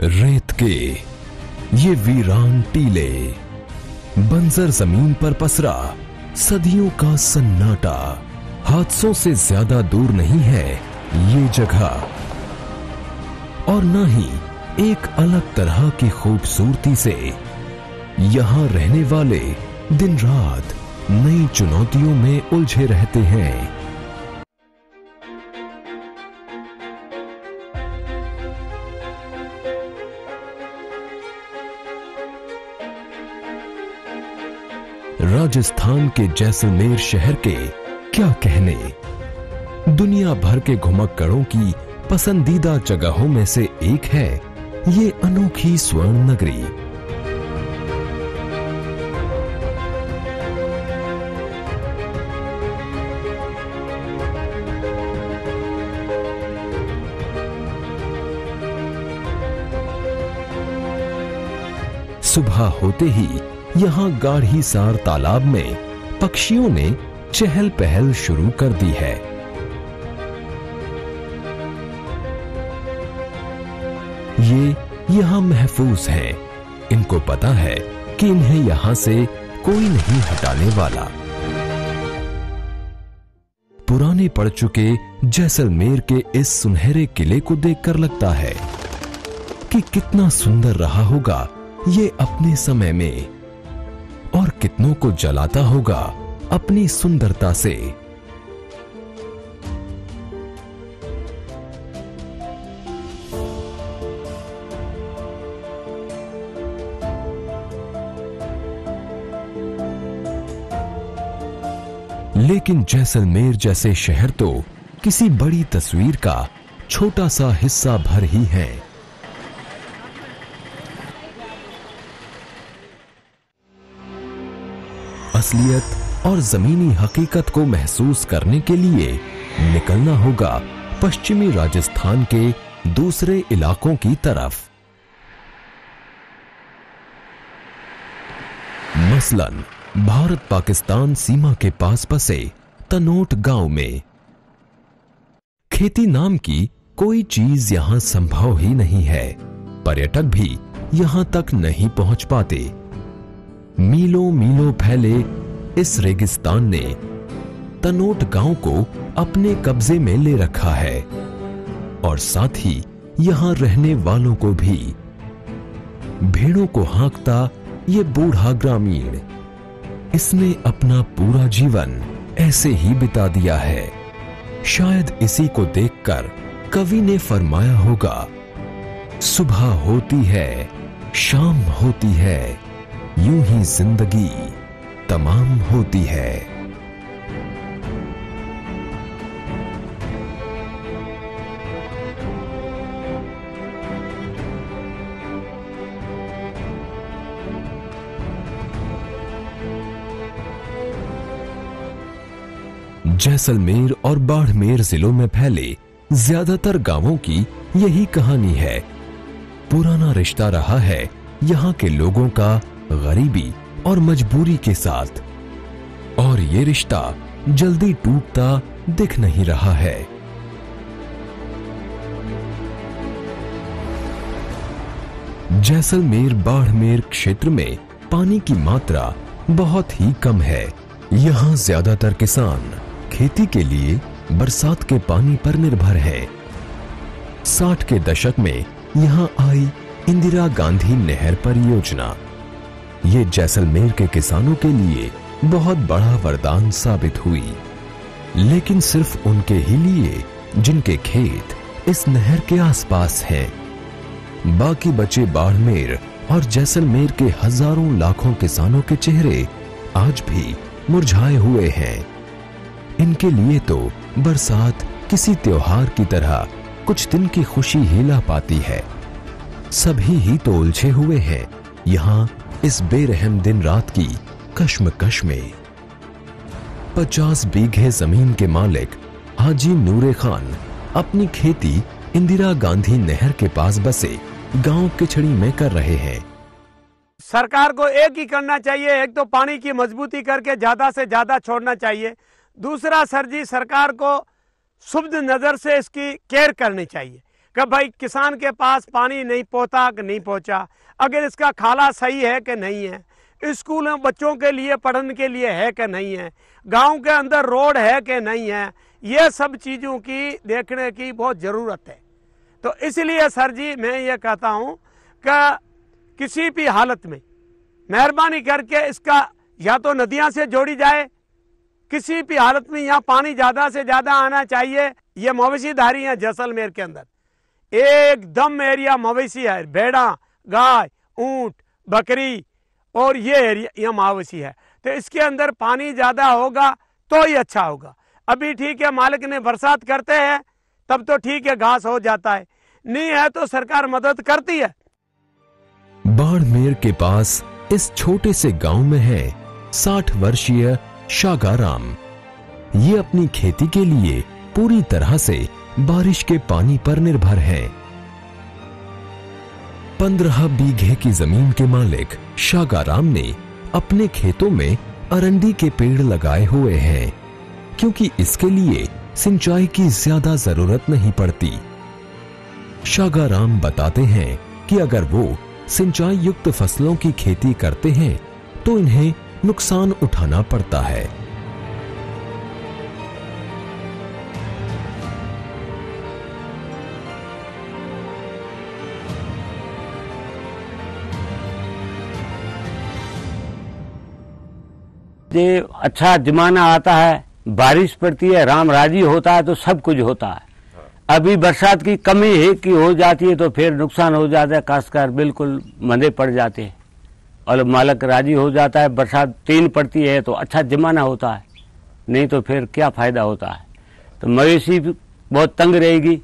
रेत के ये वीरान टीले, बंजर जमीन पर पसरा सदियों का सन्नाटा, हादसों से ज्यादा दूर नहीं है ये जगह और ना ही एक अलग तरह की खूबसूरती से। यहां रहने वाले दिन रात नई चुनौतियों में उलझे रहते हैं। राजस्थान के जैसलमेर शहर के क्या कहने, दुनिया भर के घुमक्कड़ों की पसंदीदा जगहों में से एक है ये अनोखी स्वर्ण नगरी। सुबह होते ही यहाँ गाढ़ी सार तालाब में पक्षियों ने चहल पहल शुरू कर दी है। ये यहाँ महफूज है, इनको पता है कि इन्हें यहाँ से कोई नहीं हटाने वाला। पुराने पड़ चुके जैसलमेर के इस सुनहरे किले को देखकर लगता है कि कितना सुंदर रहा होगा ये अपने समय में और कितनों को जलाता होगा अपनी सुंदरता से। लेकिन जैसलमेर जैसे शहर तो किसी बड़ी तस्वीर का छोटा सा हिस्सा भर ही है। असलियत और जमीनी हकीकत को महसूस करने के लिए निकलना होगा पश्चिमी राजस्थान के दूसरे इलाकों की तरफ। मसलन भारत पाकिस्तान सीमा के पास बसे तनोट गांव में खेती नाम की कोई चीज यहां संभव ही नहीं है। पर्यटक भी यहां तक नहीं पहुंच पाते। मीलों मीलों फैले इस रेगिस्तान ने तनोट गांव को अपने कब्जे में ले रखा है और साथ ही यहां रहने वालों को भी। भेड़ों को हाँकता ये बूढ़ा ग्रामीण, इसने अपना पूरा जीवन ऐसे ही बिता दिया है। शायद इसी को देखकर कवि ने फरमाया होगा, सुबह होती है शाम होती है, यूं ही जिंदगी तमाम होती है। जैसलमेर और बाड़मेर जिलों में फैले ज्यादातर गांवों की यही कहानी है। पुराना रिश्ता रहा है यहां के लोगों का गरीबी और मजबूरी के साथ, और ये रिश्ता जल्दी टूटता दिख नहीं रहा है। जैसलमेर बाड़मेर क्षेत्र में पानी की मात्रा बहुत ही कम है। यहाँ ज्यादातर किसान खेती के लिए बरसात के पानी पर निर्भर है। 60 के दशक में यहाँ आई इंदिरा गांधी नहर परियोजना ये जैसलमेर के किसानों के लिए बहुत बड़ा वरदान साबित हुई, लेकिन सिर्फ उनके ही लिए जिनके खेत इस नहर के आसपास हैं। बाकी बचे बाड़मेर और जैसलमेर के हजारों लाखों किसानों के चेहरे आज भी मुरझाए हुए हैं। इनके लिए तो बरसात किसी त्योहार की तरह कुछ दिन की खुशी ही ला पाती है। सभी ही तो उलझे हुए हैं यहाँ इस बेरहम दिन रात की कश्मकश में। 50 बीघे जमीन के मालिक हाजी नूरे खान अपनी खेती इंदिरा गांधी नहर के पास बसे गांव किचड़ी में कर रहे हैं। सरकार को एक ही करना चाहिए, एक तो पानी की मजबूती करके ज्यादा से ज्यादा छोड़ना चाहिए, दूसरा सर जी सरकार को शुभ नजर से इसकी केयर करनी चाहिए। कि भाई किसान के पास पानी नहीं पहुंचा कि नहीं पहुंचा, अगर इसका खाला सही है कि नहीं है, स्कूल में बच्चों के लिए पढ़ने के लिए है कि नहीं है, गांव के अंदर रोड है कि नहीं है, ये सब चीज़ों की देखने की बहुत ज़रूरत है। तो इसलिए सर जी मैं ये कहता हूँ कि किसी भी हालत में मेहरबानी करके इसका या तो नदियाँ से जोड़ी जाए, किसी भी हालत में यहाँ पानी ज़्यादा से ज़्यादा आना चाहिए। ये मवेशीधारी हैं जैसलमेर के अंदर, एकदम एरिया मवेशी है, भेड़ा, गाय, ऊँट, बकरी और ये एरिया यह मवेशी है, तो इसके अंदर पानी ज़्यादा होगा तो ही अच्छा होगा। अभी ठीक है मालिक ने बरसात करते हैं तब तो ठीक है घास हो जाता है, नहीं है तो सरकार मदद करती है। बाड़मेर के पास इस छोटे से गांव में है 60 वर्षीय शागाराम। ये अपनी खेती के लिए पूरी तरह से बारिश के पानी पर निर्भर है। 15 बीघे की जमीन के मालिक शागाराम ने अपने खेतों में अरंडी के पेड़ लगाए हुए हैं, क्योंकि इसके लिए सिंचाई की ज्यादा जरूरत नहीं पड़ती। शागाराम बताते हैं कि अगर वो सिंचाई युक्त फसलों की खेती करते हैं तो इन्हें नुकसान उठाना पड़ता है। ये अच्छा जमाना आता है, बारिश पड़ती है, राम राजी होता है तो सब कुछ होता है। अभी बरसात की कमी है कि हो जाती है तो फिर नुकसान हो जाता है, काश्तकार बिल्कुल मंदे पड़ जाते हैं और मालिक राजी हो जाता है। बरसात 3 पड़ती है तो अच्छा जमाना होता है, नहीं तो फिर क्या फायदा होता है। तो मवेशी बहुत तंग रहेगी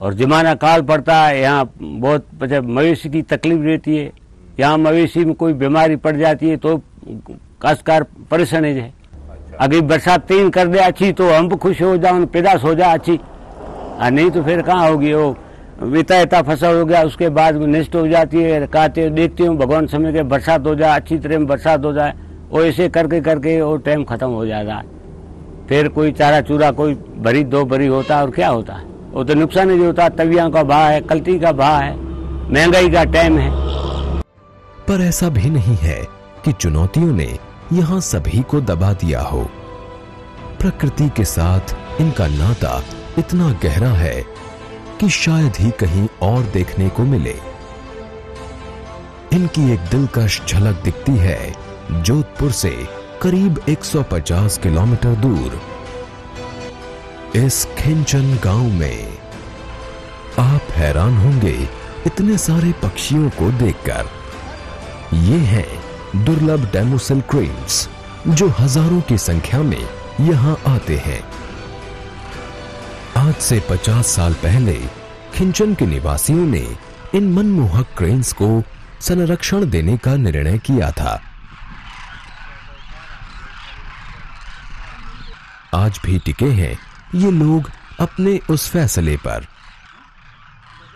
और जमाना काल पड़ता है, यहाँ बहुत मवेशी की तकलीफ रहती है। यहाँ मवेशी में कोई बीमारी पड़ जाती है तो काश्तकार परेशान है। अगर बरसात 3 कर दे अच्छी तो हम खुश हो जाओ, पैदाश हो जाए अच्छी, नहीं तो फिर कहाँ होगी। वो इतना इतना फसल हो गया उसके बाद नष्ट हो जाती है। कहते देखती हूँ भगवान समय के बरसात हो जाए, अच्छी तरह बरसात हो जाए, और ऐसे करके करके वो टाइम खत्म हो जाता है। फिर कोई चारा चूरा कोई भरी 2 भरी होता है और क्या होता है, वो तो नुकसान ही होता है। तविया का भाव है, कल्टी का भाव है, महंगाई का टाइम है। पर ऐसा भी नहीं है कि चुनौतियों ने यहाँ सभी को दबा दिया हो। प्रकृति के साथ इनका नाता इतना गहरा है कि शायद ही कहीं और देखने को मिले। इनकी एक दिलकश झलक दिखती है जोधपुर से करीब 150 किलोमीटर दूर इस खिंचन गांव में। आप हैरान होंगे इतने सारे पक्षियों को देखकर। ये हैं दुर्लभ डेमोसेल क्रेन्स जो हजारों की संख्या में यहां आते हैं। आज से 50 साल पहले खिंचन के निवासियों ने इन मनमोहक क्रेन्स को संरक्षण देने का निर्णय किया था। आज भी टिके हैं ये लोग अपने उस फैसले पर।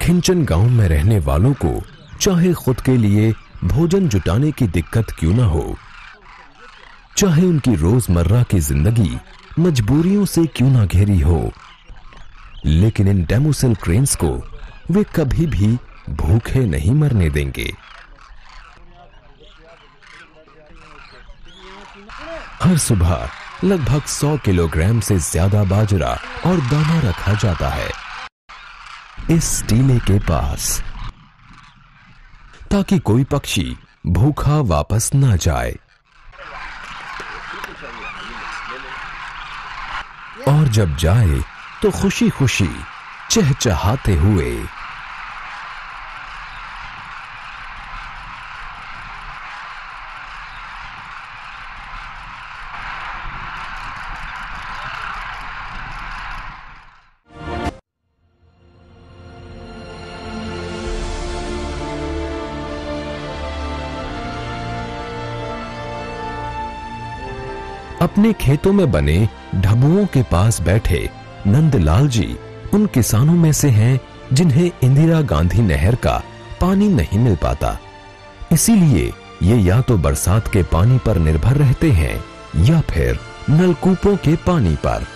खिंचन गांव में रहने वालों को चाहे खुद के लिए भोजन जुटाने की दिक्कत क्यों ना हो, चाहे उनकी रोजमर्रा की जिंदगी मजबूरियों से क्यों ना घेरी हो, लेकिन इन डेमोसेल क्रेन्स को वे कभी भी भूखे नहीं मरने देंगे। हर सुबह लगभग 100 किलोग्राम से ज्यादा बाजरा और दाना रखा जाता है इस टीले के पास, ताकि कोई पक्षी भूखा वापस ना जाए। और जब जाए तो खुशी खुशी चहचहाते हुए। अपने खेतों में बने ढबुओं के पास बैठे नंदलाल जी उन किसानों में से हैं जिन्हें इंदिरा गांधी नहर का पानी नहीं मिल पाता, इसीलिए ये या तो बरसात के पानी पर निर्भर रहते हैं या फिर नलकूपों के पानी पर।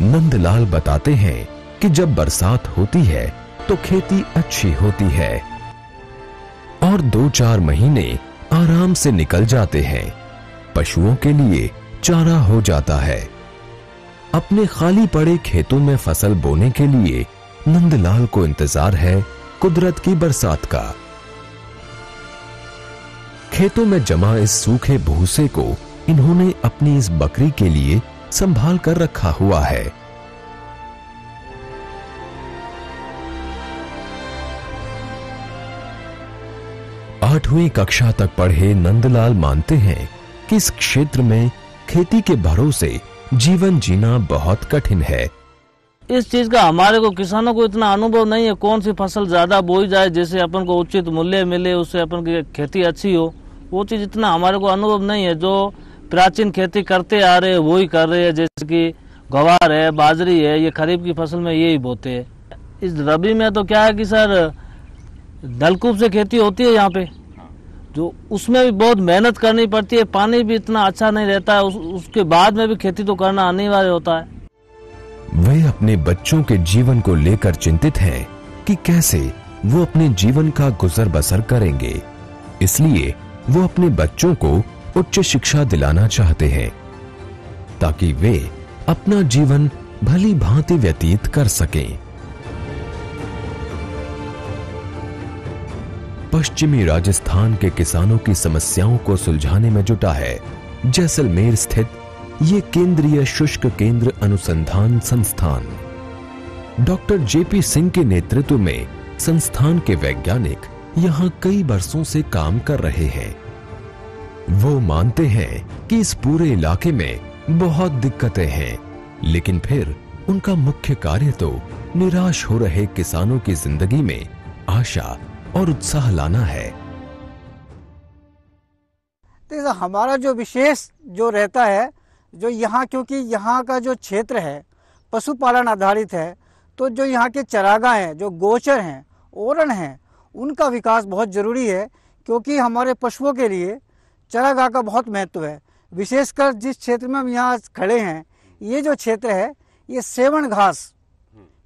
नंदलाल बताते हैं कि जब बरसात होती है तो खेती अच्छी होती है और 2-4 महीने आराम से निकल जाते हैं। पशुओं के लिए चारा हो जाता है। अपने खाली पड़े खेतों में फसल बोने के लिए नंदलाल को इंतजार है कुदरत की बरसात का। खेतों में जमा इस सूखे भूसे को इन्होंने अपनी इस बकरी के लिए संभाल कर रखा हुआ है। आठवीं कक्षा तक पढ़े नंदलाल मानते हैं कि इस क्षेत्र में खेती के भरोसे जीवन जीना बहुत कठिन है। इस चीज का हमारे को किसानों को इतना अनुभव नहीं है, कौन सी फसल ज्यादा बोई जाए जैसे अपन को उचित मूल्य मिले, उससे अपन की खेती अच्छी हो, वो चीज इतना हमारे को अनुभव नहीं है। जो प्राचीन खेती करते आ रहे हैं वो ही कर रहे हैं, जैसे कि ग्वार है, बाजरी है, ये खरीफ की फसल में यही बोते है। इस रबी में तो क्या है कि सर नलकूप से खेती होती है यहाँ पे, जो उसमें भी बहुत मेहनत करनी पड़ती है, पानी भी इतना अच्छा नहीं रहता है, उसके बाद में भी खेती तो करना अनिवार्य होता है। वे अपने बच्चों के जीवन को लेकर चिंतित हैं कि कैसे वो अपने जीवन का गुजर बसर करेंगे, इसलिए वो अपने बच्चों को उच्च शिक्षा दिलाना चाहते हैं ताकि वे अपना जीवन भली भांति व्यतीत कर सकें। पश्चिमी राजस्थान के किसानों की समस्याओं को सुलझाने में जुटा है जैसलमेर स्थित ये केंद्रीय शुष्क केंद्र अनुसंधान संस्थान। डॉक्टर जेपी सिंह के नेतृत्व में संस्थान के वैज्ञानिक यहां कई वर्षों से काम कर रहे हैं। वो मानते हैं कि इस पूरे इलाके में बहुत दिक्कतें हैं, लेकिन फिर उनका मुख्य कार्य तो निराश हो रहे किसानों की जिंदगी में आशा और उत्साह लाना है। देखिए, हमारा जो विशेष जो रहता है, जो यहाँ, क्योंकि यहाँ का जो क्षेत्र है पशुपालन आधारित है, तो जो यहाँ के चरागाह हैं, जो गोचर हैं, ओरन हैं, उनका विकास बहुत ज़रूरी है, क्योंकि हमारे पशुओं के लिए चरागाह का बहुत महत्व है। विशेषकर जिस क्षेत्र में हम यहाँ खड़े हैं, ये जो क्षेत्र है, ये सेवण घास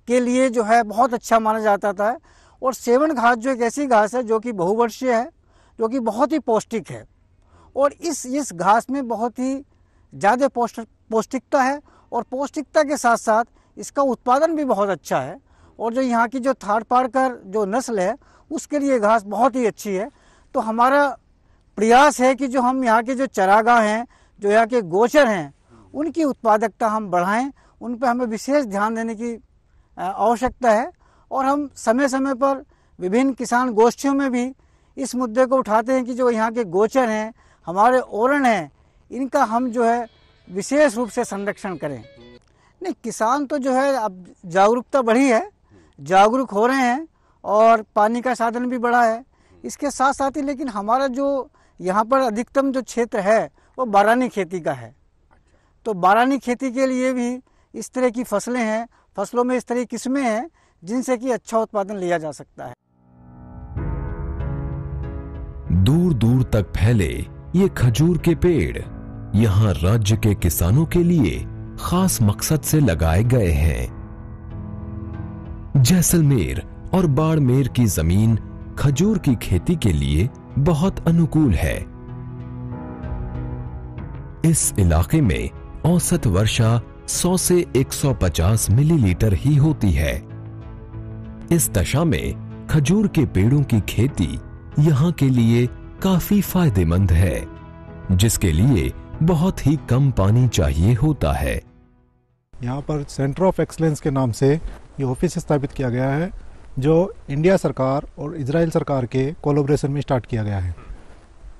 के लिए जो है बहुत अच्छा माना जाता था। और सेवण घास जो एक ऐसी घास है जो कि बहुवर्षीय है, जो कि बहुत ही पौष्टिक है, और इस घास में बहुत ही ज़्यादा पौष्टिकता है, और पौष्टिकता के साथ साथ इसका उत्पादन भी बहुत अच्छा है। और जो यहाँ की जो थार पारकर जो नस्ल है, उसके लिए घास बहुत ही अच्छी है। तो हमारा प्रयास है कि जो हम यहाँ के जो चरागाह हैं, जो यहाँ के गोचर हैं, उनकी उत्पादकता हम बढ़ाएं, उन पर हमें विशेष ध्यान देने की आवश्यकता है। और हम समय समय पर विभिन्न किसान गोष्ठियों में भी इस मुद्दे को उठाते हैं कि जो यहाँ के गोचर हैं, हमारे ओरण हैं, इनका हम जो है विशेष रूप से संरक्षण करें। नहीं, किसान तो जो है अब जागरूकता बढ़ी है, जागरूक हो रहे हैं, और पानी का साधन भी बढ़ा है। इसके साथ साथ ही लेकिन हमारा जो यहाँ पर अधिकतम जो क्षेत्र है वो बारानी खेती का है, तो बारानी खेती के लिए भी इस तरह की फसलें हैं, फसलों में इस तरह की किस्में हैं जिनसे कि अच्छा उत्पादन लिया जा सकता है। दूर दूर तक फैले ये खजूर के पेड़ यहाँ राज्य के किसानों के लिए खास मकसद से लगाए गए हैं। जैसलमेर और बाड़मेर की जमीन खजूर की खेती के लिए बहुत अनुकूल है। इस इलाके में औसत वर्षा 100 से 150 मिलीलीटर ही होती है। इस दशा में खजूर के पेड़ों की खेती यहाँ के लिए काफी फायदेमंद है, जिसके लिए बहुत ही कम पानी चाहिए होता है। यहाँ पर सेंटर ऑफ एक्सलेंस के नाम से ये ऑफिस स्थापित किया गया है, जो इंडिया सरकार और इजराइल सरकार के कोलैबोरेशन में स्टार्ट किया गया है।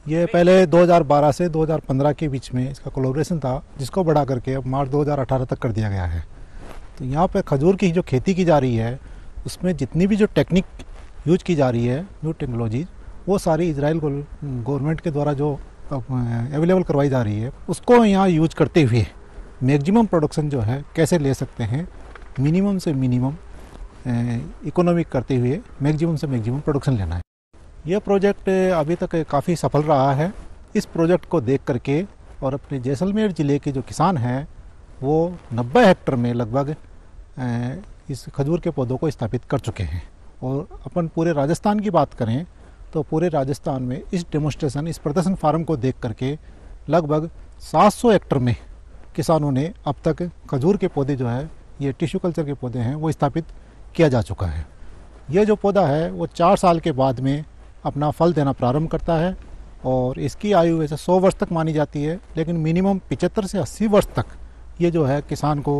ये पहले 2012 से 2015 के बीच में इसका कोलैबोरेशन था, जिसको बढ़ा करके अब मार्च 2018 तक कर दिया गया है। तो यहाँ पर खजूर की जो खेती की जा रही है, उसमें जितनी भी जो टेक्निक यूज की जा रही है, न्यू टेक्नोलॉजीज, वो सारी इजराइल गवर्नमेंट के द्वारा जो अवेलेबल करवाई जा रही है, उसको यहाँ यूज करते हुए मैक्सिमम प्रोडक्शन जो है कैसे ले सकते हैं, मिनिमम से मिनिमम इकोनॉमिक करते हुए मैक्सिमम से मैक्सिमम प्रोडक्शन लेना है। यह प्रोजेक्ट अभी तक काफ़ी सफल रहा है। इस प्रोजेक्ट को देख करके और अपने जैसलमेर ज़िले के जो किसान हैं, वो 90 हेक्टर में लगभग इस खजूर के पौधों को स्थापित कर चुके हैं। और अपन पूरे राजस्थान की बात करें तो पूरे राजस्थान में इस डेमोस्ट्रेशन, इस प्रदर्शन फार्म को देख करके लगभग 700 हेक्टर में किसानों ने अब तक खजूर के पौधे जो है ये टिश्यू कल्चर के पौधे हैं वो स्थापित किया जा चुका है। ये जो पौधा है वो 4 साल के बाद में अपना फल देना प्रारंभ करता है और इसकी आयु वैसे 100 वर्ष तक मानी जाती है, लेकिन मिनिमम 75 से 80 वर्ष तक ये जो है किसान को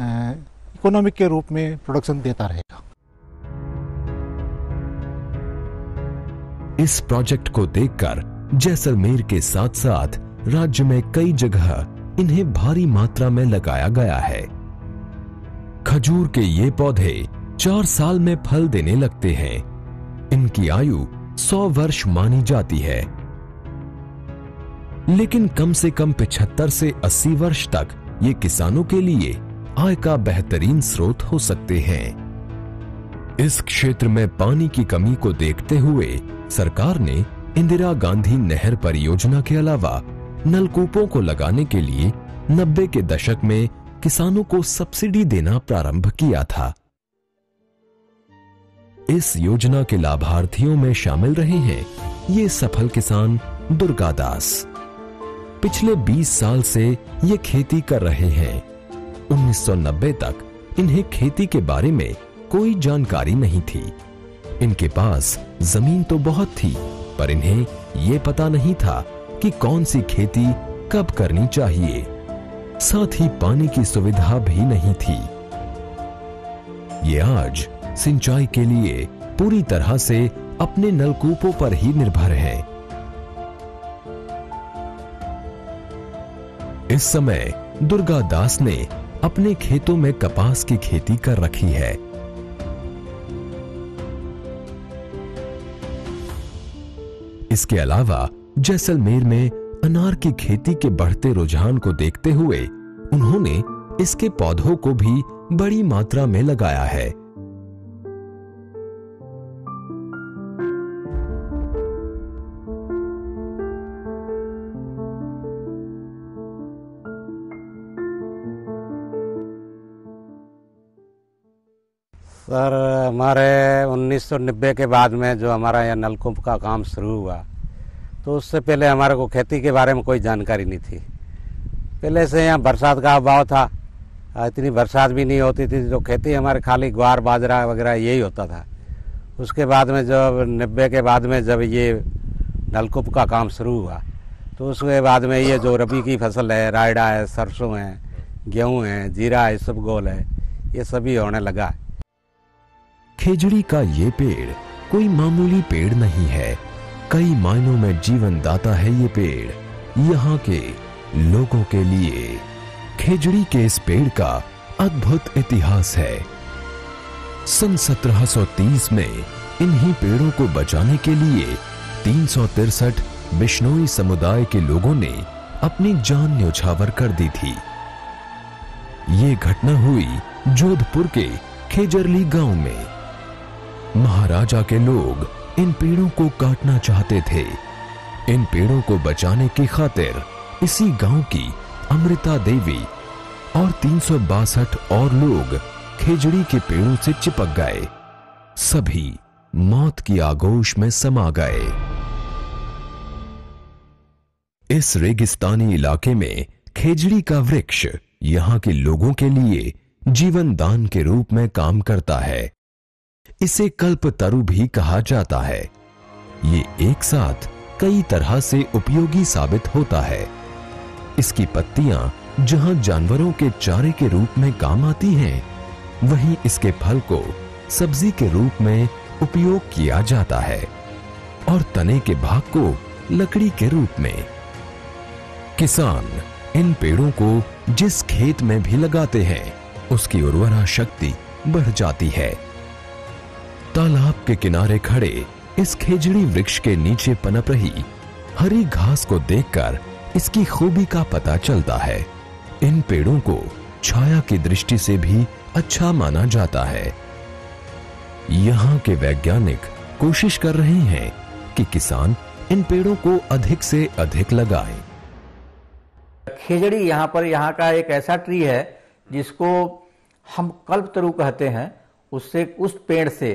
इकोनॉमिक के रूप में प्रोडक्शन देता रहेगा। इस प्रोजेक्ट को देखकर जैसलमेर के साथ साथ राज्य में कई जगह इन्हें भारी मात्रा में लगाया गया है। खजूर के ये पौधे 4 साल में फल देने लगते हैं। इनकी आयु 100 वर्ष मानी जाती है, लेकिन कम से कम 75 से 80 वर्ष तक ये किसानों के लिए आय का बेहतरीन स्रोत हो सकते हैं। इस क्षेत्र में पानी की कमी को देखते हुए सरकार ने इंदिरा गांधी नहर परियोजना के अलावा नलकूपों को लगाने के लिए 90 के दशक में किसानों को सब्सिडी देना प्रारंभ किया था। इस योजना के लाभार्थियों में शामिल रहे हैं ये सफल किसान दुर्गा दास। पिछले 20 साल से ये खेती कर रहे हैं। 1990 तक इन्हें खेती के बारे में कोई जानकारी नहीं थी। इनके पास जमीन तो बहुत थी, पर इन्हें ये पता नहीं था कि कौन सी खेती कब करनी चाहिए। साथ ही पानी की सुविधा भी नहीं थी। ये आज सिंचाई के लिए पूरी तरह से अपने नलकूपों पर ही निर्भर है। इस समय दुर्गा दास ने अपने खेतों में कपास की खेती कर रखी है। इसके अलावा जैसलमेर में अनार की खेती के बढ़ते रुझान को देखते हुए उन्होंने इसके पौधों को भी बड़ी मात्रा में लगाया है। सर, हमारे 1990 के बाद में जो हमारा यह नलकूप का काम शुरू हुआ तो उससे पहले हमारे को खेती के बारे में कोई जानकारी नहीं थी। पहले से यहाँ बरसात का अभाव था, इतनी बरसात भी नहीं होती थी, जो खेती हमारे खाली ग्वार बाजरा वगैरह यही होता था। उसके बाद में जब 90 के बाद में जब ये नलकूप का काम शुरू हुआ तो उसके बाद में ये जो रबी की फसल है, रायड़ा है, सरसों है, गेहूँ है, जीरा है, इसबगोल है, ये सभी होने लगा है। खेजड़ी का ये पेड़ कोई मामूली पेड़ नहीं है। कई मायनों में जीवन दाता है ये पेड़ यहाँ के लोगों के लिए। खेजड़ी के इस पेड़ का अद्भुत इतिहास है। सन 1730 में इन्हीं पेड़ों को बचाने के लिए 363 बिश्नोई समुदाय के लोगों ने अपनी जान न्योछावर कर दी थी। ये घटना हुई जोधपुर के खेजरली गांव में। महाराजा के लोग इन पेड़ों को काटना चाहते थे। इन पेड़ों को बचाने की खातिर इसी गांव की अमृता देवी और 362 और लोग खेजड़ी के पेड़ों से चिपक गए। सभी मौत की आगोश में समा गए। इस रेगिस्तानी इलाके में खेजड़ी का वृक्ष यहां के लोगों के लिए जीवन दान के रूप में काम करता है। इसे कल्पतरु भी कहा जाता है। ये एक साथ कई तरह से उपयोगी साबित होता है। इसकी पत्तियां जहां जानवरों के चारे के रूप में काम आती हैं, वहीं इसके फल को सब्जी के रूप में उपयोग किया जाता है और तने के भाग को लकड़ी के रूप में। किसान इन पेड़ों को जिस खेत में भी लगाते हैं उसकी उर्वरा शक्ति बढ़ जाती है। तालाब के किनारे खड़े इस खेजड़ी वृक्ष के नीचे पनप रही हरी घास को देखकर इसकी खूबी का पता चलता है। इन पेड़ों को छाया की दृष्टि से भी अच्छा माना जाता है। यहाँ के वैज्ञानिक कोशिश कर रहे हैं कि किसान इन पेड़ों को अधिक से अधिक लगाएं। खेजड़ी यहाँ पर यहाँ का एक ऐसा ट्री है जिसको हम कल्पतरू कहते हैं उससे, उस पेड़ से।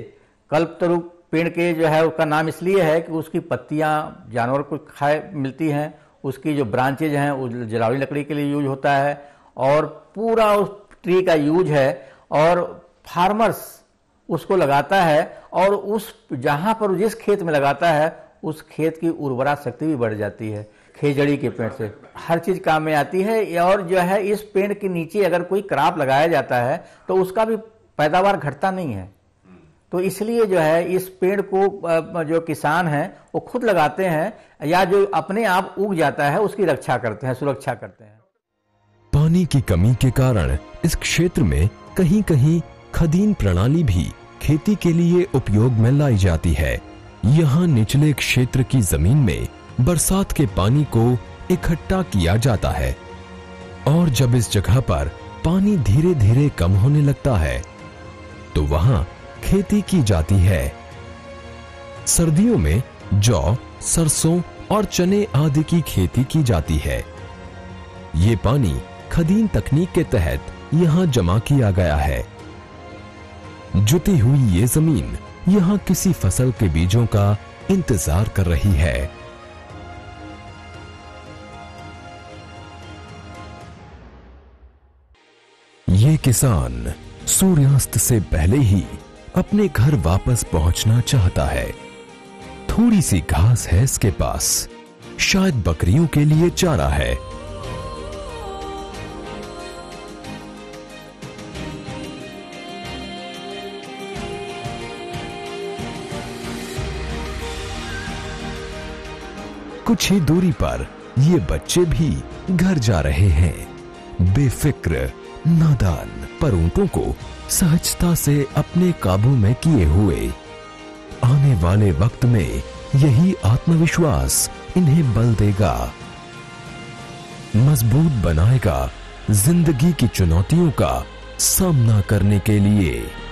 कल्पतरू पेड़ के जो है उसका नाम इसलिए है कि उसकी पत्तियां जानवर को खाए मिलती हैं, उसकी जो ब्रांचेज हैं वो जलावड़ी लकड़ी के लिए यूज होता है और पूरा उस ट्री का यूज है। और फार्मर्स उसको लगाता है और उस जहाँ पर जिस खेत में लगाता है उस खेत की उर्वरा शक्ति भी बढ़ जाती है। खेजड़ी के पेड़ से हर चीज़ काम में आती है। और जो है इस पेड़ के नीचे अगर कोई क्रॉप लगाया जाता है तो उसका भी पैदावार घटता नहीं है। तो इसलिए जो है इस पेड़ को जो किसान हैं वो खुद लगाते हैं या जो अपने आप उग जाता है उसकी रक्षा करते हैं, सुरक्षा करते हैं। पानी की कमी के कारण इस क्षेत्र में कहीं कहीं खदीन प्रणाली भी खेती के लिए उपयोग में लाई जाती है। यहाँ निचले क्षेत्र की जमीन में बरसात के पानी को इकट्ठा किया जाता है और जब इस जगह पर पानी धीरे धीरे कम होने लगता है तो वहां खेती की जाती है। सर्दियों में जौ, सरसों और चने आदि की खेती की जाती है। ये पानी खदीन तकनीक के तहत यहाँ जमा किया गया है। जुती हुई ये जमीन यहाँ किसी फसल के बीजों का इंतजार कर रही है। ये किसान सूर्यास्त से पहले ही अपने घर वापस पहुंचना चाहता है। थोड़ी सी घास है इसके पास, शायद बकरियों के लिए चारा है। कुछ ही दूरी पर ये बच्चे भी घर जा रहे हैं, बेफिक्र, नादान, पर ऊँटों को सहजता से अपने काबू में किए हुए। आने वाले वक्त में यही आत्मविश्वास इन्हें बल देगा, मजबूत बनाएगा जिंदगी की चुनौतियों का सामना करने के लिए।